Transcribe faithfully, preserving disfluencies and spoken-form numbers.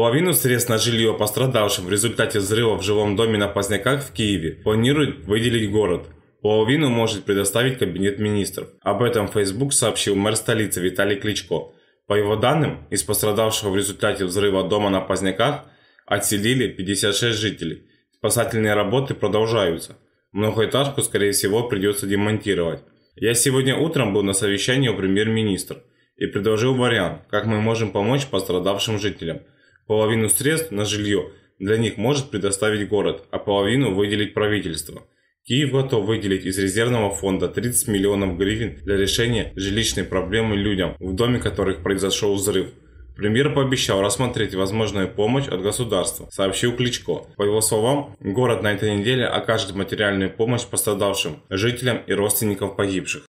Половину средств на жилье пострадавшим в результате взрыва в жилом доме на Поздняках в Киеве планирует выделить город. Половину может предоставить Кабинет министров. Об этом в Facebook сообщил мэр столицы Виталий Кличко. По его данным, из пострадавшего в результате взрыва дома на Поздняках отселили пятьдесят шесть жителей. Спасательные работы продолжаются. Многоэтажку, скорее всего, придется демонтировать. Я сегодня утром был на совещании у премьер-министра и предложил вариант, как мы можем помочь пострадавшим жителям. Половину средств на жилье для них может предоставить город, а половину выделить правительство. Киев готов выделить из резервного фонда тридцать миллионов гривен для решения жилищной проблемы людям, в доме которых произошел взрыв. Премьер пообещал рассмотреть возможную помощь от государства, сообщил Кличко. По его словам, город на этой неделе окажет материальную помощь пострадавшим, жителям и родственникам погибших.